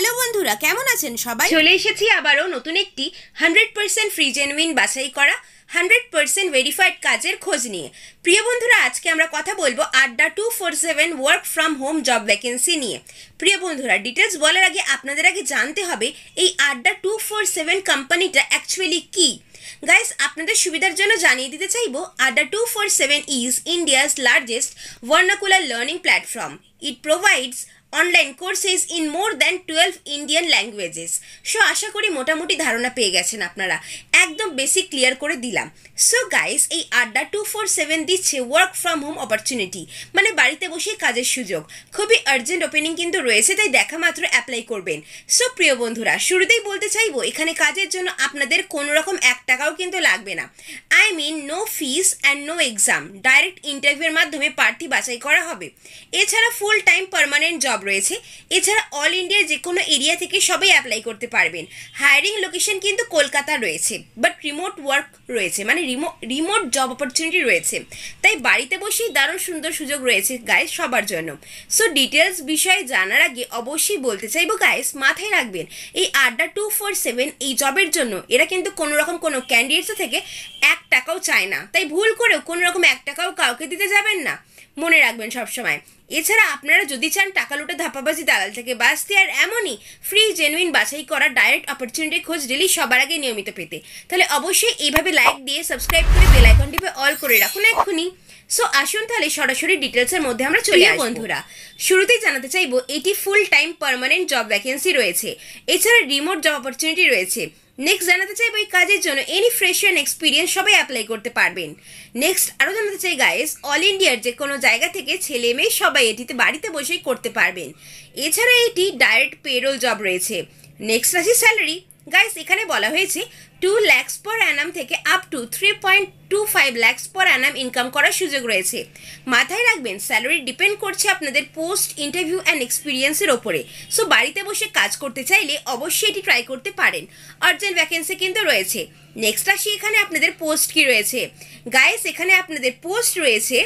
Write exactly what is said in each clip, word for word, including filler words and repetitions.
Hello বন্ধুরা, কেমন আছেন সবাই? চলে এসেছি আবারও নতুন একটি হান্ড্রেড পার্সেন্ট ফ্রি জেনুইন বাছাই করা হান্ড্রেড পার্সেন্ট ভেরিফাইড কাজের খোঁজ নিয়ে। প্রিয় বন্ধুরা, আজকে আমরা কথা বলবো Adda two four seven work from home job vacancy নিয়ে। প্রিয় বন্ধুরা, ডিটেলস বলার আগে আপনাদের আগে জানতে হবে এই আড্ডা টু ফোর সেভেন কোম্পানিটা অ্যাকচুয়ালি কী। গাইস, আপনাদের সুবিধার জন্য জানিয়ে দিতে চাইবো Adda two four seven is India's largest vernacular learning platform. It provides online courses in more than twelve Indian languages. So আশা করি মোটামুটি ধারণা পেয়ে গেছেন আপনারা, একদম বেসিক ক্লিয়ার করে দিলাম। সো গাইস, এই আড্ডা টু ফোর সেভেন দিচ্ছে ওয়ার্ক ফ্রম হোম অপরচুনিটি, মানে বাড়িতে বসে কাজের সুযোগ। খুবই আর্জেন্ট ওপেনিং কিন্তু রয়েছে, তাই দেখা মাত্র অ্যাপ্লাই করবেন। সো প্রিয় বন্ধুরা, শুরুতেই বলতে চাইবো এখানে কাজের জন্য আপনাদের কোনো রকম এক টাকাও কিন্তু লাগবে না। I mean no fees and no exam, direct ইন্টারভিউর মাধ্যমে প্রার্থী বাছাই করা হবে। এছাড়া ফুল টাইম পারমানেন্ট জব রয়েছে। এছাড়া অল ইন্ডিয়ার যে কোনো এরিয়া থেকে সবাই অ্যাপ্লাই করতে পারবেন। হায়ারিং লোকেশন কিন্তু কলকাতা রয়েছে, বাট রিমোট ওয়ার্ক রয়েছে, মানে রিমোট রিমোট জব অপরচুনিটি রয়েছে, তাই বাড়িতে বসেই দারুণ সুন্দর সুযোগ রয়েছে গাইস সবার জন্য। সো ডিটেলস বিষয়ে জানার আগে অবশ্যই বলতে চাইবো গাইস, মাথায় রাখবেন এই আড্ডা টু ফোর সেভেন এই জবের জন্য এরা কিন্তু কোনো রকম কোনো ক্যান্ডিডেটস থেকে এক টাকাও চায় না, তাই ভুল করেও কোনো রকম এক টাকাও কাউকে দিতে যাবেন না, মনে রাখবেন সবসময়। এছাড়া আপনারা যদি চান টাকা লুটে ধাপাবাজি দালাল থেকে বাঁচতে আর এমনই ফ্রি জেনুইন বাছাই করা ডাইরেক্ট অপরচুনিটি খোঁজ ডেলি সবার আগে নিয়মিত পেতে, তাহলে অবশ্যই এইভাবে লাইক দিয়ে সাবস্ক্রাইব করে বেল আইকন টিপে অল করে রাখুন এক্ষুনি। সো আসুন তাহলে সরাসরি ডিটেলসের মধ্যে আমরা চলে আসি। বন্ধুরা, শুরুতেই জানাতে চাইবো এটি full time permanent job vacancy রয়েছে, এছাড়া রিমোট জব অপরচুনিটি রয়েছে। নেক্সট জানাতে চাইবো এই কাজের জন্য এনি ফ্রেশার এক্সপিরিয়েন্স সবাই অ্যাপ্লাই করতে পারবেন। নেক্সট আরও জানাতে চাই গাইস, অল ইন্ডিয়ার যে কোনো জায়গা থেকে ছেলে মেয়ে সবাই এটিতে বাড়িতে বসেই করতে পারবেন। এছাড়া এটি ডাইরেক্ট পেরোল জব রয়েছে। নেক্সট আসি স্যালারি। গাইস, এখানে বলা হয়েছে টু ল্যাক্স পার অ্যানাম থেকে up to three point two five lakhs per annum income করার সুযোগ রয়েছে। মাথায় রাখবেন স্যালারি ডিপেন্ড করছে আপনাদের পোস্ট, ইন্টারভিউ অ্যান্ড এক্সপিরিয়েন্সের ওপরে। সো বাড়িতে বসে কাজ করতে চাইলে অবশ্যই এটি ট্রাই করতে পারেন, আর্জেন্ট ভ্যাকেন্সি কিন্তু রয়েছে। নেক্সট আসি এখানে আপনাদের পোস্ট কি রয়েছে। গাইস, এখানে আপনাদের পোস্ট রয়েছে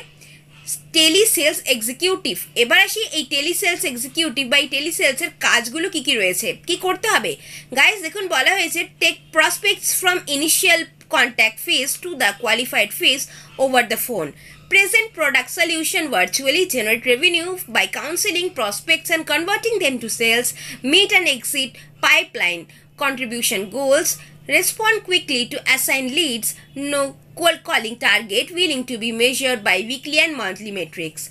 টেলি সেলস এক্সিকিউটিভ। এবার আসি এই টেলি সেলস এক্সিকিউটিভ বা এই টেলি সেলসের কাজগুলো কী কী রয়েছে, কি করতে হবে। গাইস, দেখুন বলা হয়েছে take prospects from initial contact phase to the qualified phase over the phone, present product solution virtually, generate revenue by counseling prospects and converting them to sales, meet and exceed pipeline contribution goals, respond quickly to assigned leads, no cold calling target, willing to be measured by weekly and monthly metrics,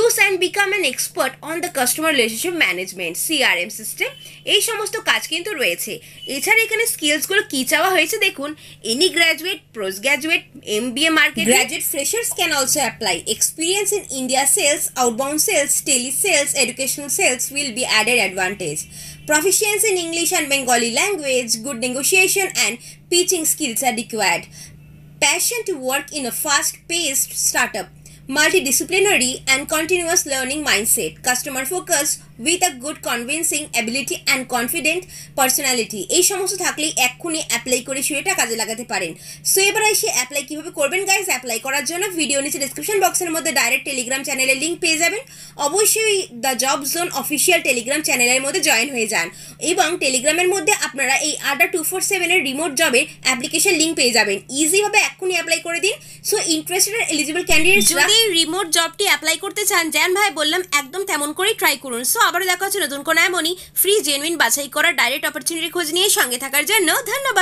use and become an expert on the customer relationship management C R M system, এই সমস্ত কাজ কিন্তু রয়েছে। এছাড়া এখানে স্কিলসগুলো কী চাওয়া হয়েছে দেখুন, any graduate, post graduate, M B A market graduate freshers can also apply, experience in India sales, outbound sales, tele sales, educational sales will be added advantage, proficiency in English and Bengali language, good negotiation and pitching skills are required, passion to work in a fast-paced startup, multidisciplinary and continuous learning mindset, customer focus with a good convincing ability and confident personality. এই সমস্ত থাকলে এক্ষুনি apply করে সেটা কাজে লাগাতে পারেন। So এবার এসে অ্যাপ্লাই কীভাবে করবেন গাইজ, অ্যাপ্লাই করার জন্য ভিডিও নিচে ডিসক্রিপশন বক্সের মধ্যে ডাইরেক্ট টেলিগ্রাম চ্যানেলের লিঙ্ক পেয়ে যাবেন। অবশ্যই the job zone official Telegram চ্যানেলের মধ্যে জয়েন হয়ে যান, এবং টেলিগ্রামের মধ্যে আপনারা এই আড্ডা টু ফোর সেভেনের রিমোট জবের অ্যাপ্লিকেশন লিঙ্ক পেয়ে যাবেন। ইজিভাবে এক্ষুনি অ্যাপ্লাই করে দিন। সো ইন্টারেস্টেড এলিজিবল ক্যান্ডিডেট যদি রিমোট জবটি অ্যাপ্লাই করতে চান, জ্যান ভাই বললাম একদম তেমন করেই ট্রাই করুন। সো আবারও দেখা হচ্ছে নতুন কোনো এমনই ফ্রি জেনুইন বাছাই করা ডাইরেক্ট অপরচুনিটি খোঁজ নিয়ে। সঙ্গে থাকার জন্য ধন্যবাদ।